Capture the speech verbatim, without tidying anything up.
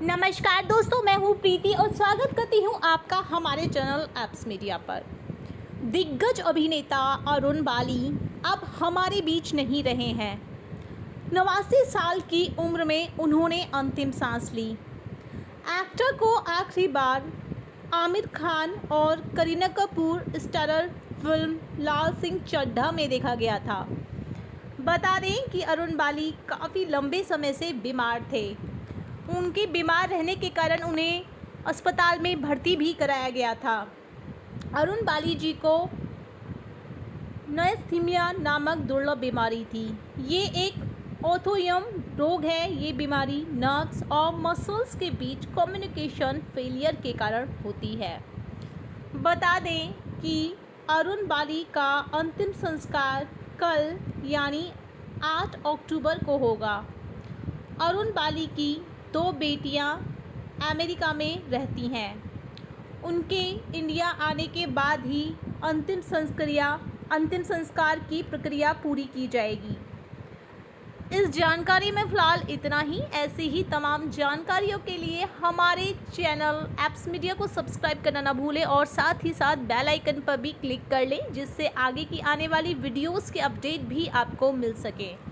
नमस्कार दोस्तों, मैं हूं प्रीति और स्वागत करती हूं आपका हमारे चैनल एप्स मीडिया पर। दिग्गज अभिनेता अरुण बाली अब हमारे बीच नहीं रहे हैं। नवासी साल की उम्र में उन्होंने अंतिम सांस ली। एक्टर को आखिरी बार आमिर खान और करीना कपूर स्टारर फिल्म लाल सिंह चड्ढा में देखा गया था। बता दें कि अरुण बाली काफ़ी लंबे समय से बीमार थे। उनके बीमार रहने के कारण उन्हें अस्पताल में भर्ती भी कराया गया था। अरुण बाली जी को नेस्थिमिया नामक दुर्लभ बीमारी थी। ये एक ऑटोइम्यून रोग है। ये बीमारी नर्व्स और मसल्स के बीच कम्युनिकेशन फेलियर के कारण होती है। बता दें कि अरुण बाली का अंतिम संस्कार कल यानी आठ अक्टूबर को होगा। अरुण बाली की दो बेटियां अमेरिका में रहती हैं। उनके इंडिया आने के बाद ही अंतिम संस्क्रिया अंतिम संस्कार की प्रक्रिया पूरी की जाएगी। इस जानकारी में फ़िलहाल इतना ही। ऐसे ही तमाम जानकारियों के लिए हमारे चैनल एप्स मीडिया को सब्सक्राइब करना ना भूलें और साथ ही साथ बेल आइकन पर भी क्लिक कर लें, जिससे आगे की आने वाली वीडियोज़ के अपडेट भी आपको मिल सकें।